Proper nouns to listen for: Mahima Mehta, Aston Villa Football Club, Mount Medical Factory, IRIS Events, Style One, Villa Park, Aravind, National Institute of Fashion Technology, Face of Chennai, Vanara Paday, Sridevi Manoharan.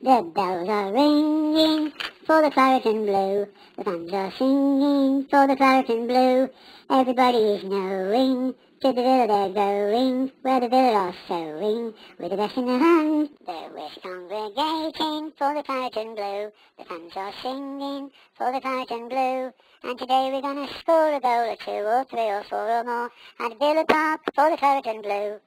The bells are ringing for the claret and blue. The fans are singing for the claret and blue. Everybody is knowing, to the villa they're going, where the villa are sewing. With the best in their hand, the whisk congregating for the claret and blue. The fans are singing for the claret and blue. And today we're gonna score a goal or two or three or four or more at Villa Park for the claret and blue.